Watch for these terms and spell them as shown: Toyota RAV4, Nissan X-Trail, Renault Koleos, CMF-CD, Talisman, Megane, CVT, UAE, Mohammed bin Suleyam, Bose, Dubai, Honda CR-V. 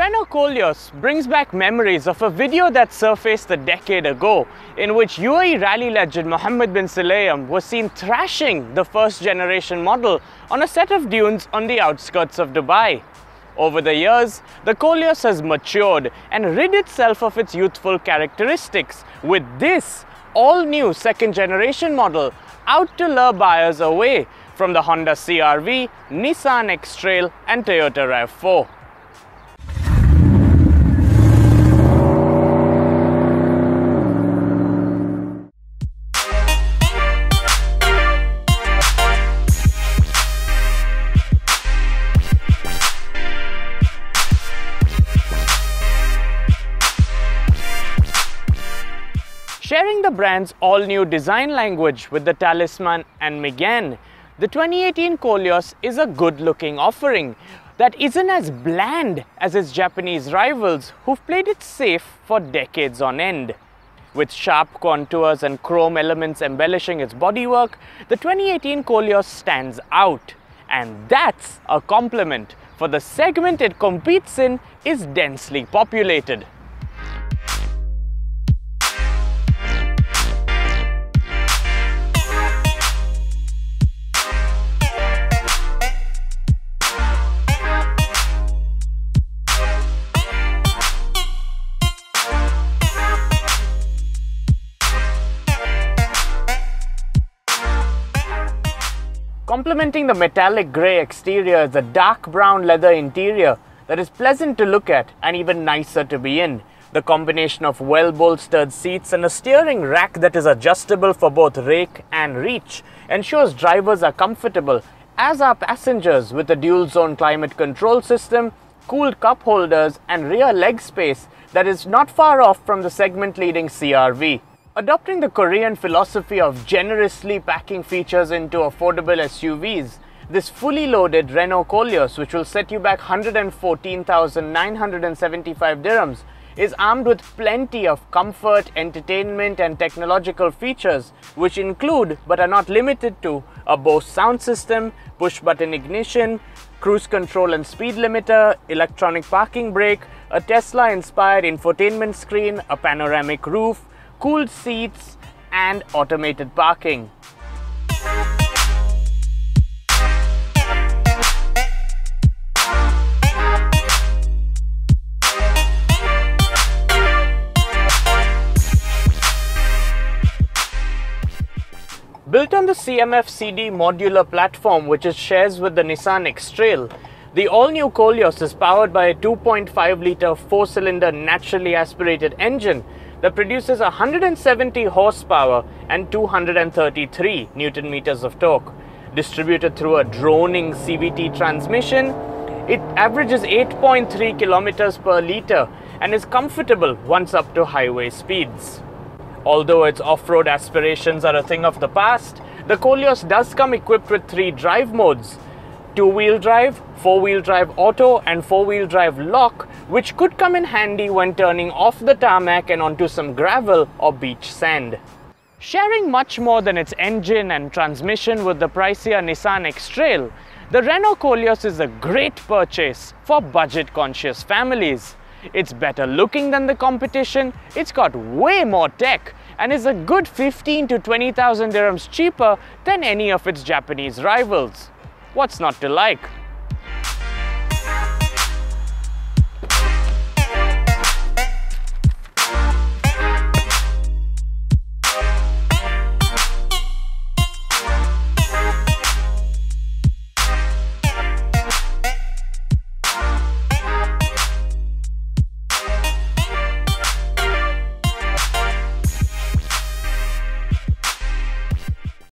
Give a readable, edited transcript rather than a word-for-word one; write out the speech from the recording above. Renault Koleos brings back memories of a video that surfaced a decade ago in which UAE rally legend Mohammed bin Suleyam was seen thrashing the first generation model on a set of dunes on the outskirts of Dubai. Over the years, the Koleos has matured and rid itself of its youthful characteristics, with this all-new second generation model out to lure buyers away from the Honda CR-V, Nissan X-Trail and Toyota RAV4. Sharing the brand's all-new design language with the Talisman and Megane, the 2018 Koleos is a good-looking offering that isn't as bland as its Japanese rivals, who've played it safe for decades on end. With sharp contours and chrome elements embellishing its bodywork, the 2018 Koleos stands out. And that's a compliment, for the segment it competes in is densely populated. Complementing the metallic grey exterior is a dark brown leather interior that is pleasant to look at and even nicer to be in. The combination of well-bolstered seats and a steering rack that is adjustable for both rake and reach ensures drivers are comfortable, as are passengers, with a dual-zone climate control system, cooled cup holders and rear leg space that is not far off from the segment-leading CR-V. Adopting the Korean philosophy of generously packing features into affordable SUVs, this fully loaded Renault Koleos, which will set you back 114,975 dirhams, is armed with plenty of comfort, entertainment and technological features, which include but are not limited to a Bose sound system, push-button ignition, cruise control and speed limiter, electronic parking brake, a Tesla-inspired infotainment screen, a panoramic roof, cooled seats and automated parking. Built on the CMF-CD modular platform, which it shares with the Nissan X-Trail, the all-new Koleos is powered by a 2.5-litre four-cylinder naturally aspirated engine that produces 170 horsepower and 233 Nm of torque. Distributed through a droning CVT transmission, it averages 8.3 km per litre and is comfortable once up to highway speeds. Although its off-road aspirations are a thing of the past, the Koleos does come equipped with three drive modes: two-wheel drive, four-wheel drive auto and four-wheel drive lock, which could come in handy when turning off the tarmac and onto some gravel or beach sand. Sharing much more than its engine and transmission with the pricier Nissan X-Trail, the Renault Koleos is a great purchase for budget-conscious families. It's better looking than the competition, it's got way more tech and is a good 15 to 20,000 dirhams cheaper than any of its Japanese rivals. What's not to like?